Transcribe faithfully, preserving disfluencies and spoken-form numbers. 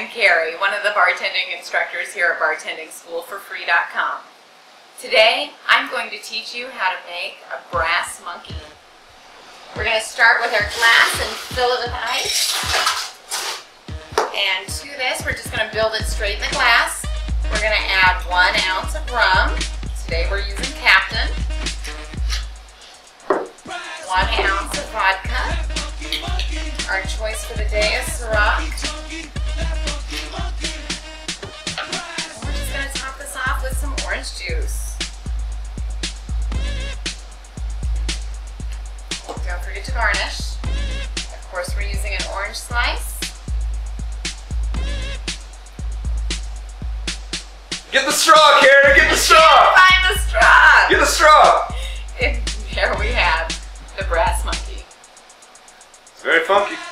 I'm Carrie, one of the bartending instructors here at bartending school for free dot com. Today, I'm going to teach you how to make a brass monkey. We're going to start with our glass and fill it with ice. And to this, we're just going to build it straight in the glass. We're going to add one ounce of rum. Today we're using Captain. One ounce of vodka. Our choice for the day is Ciroc. And we're just going to top this off with some orange juice. Don't forget to garnish. Of course, we're using an orange slice. Get the straw, Karen! Get the straw! Find the straw! Get the straw! And there we have the brass monkey. It's very funky.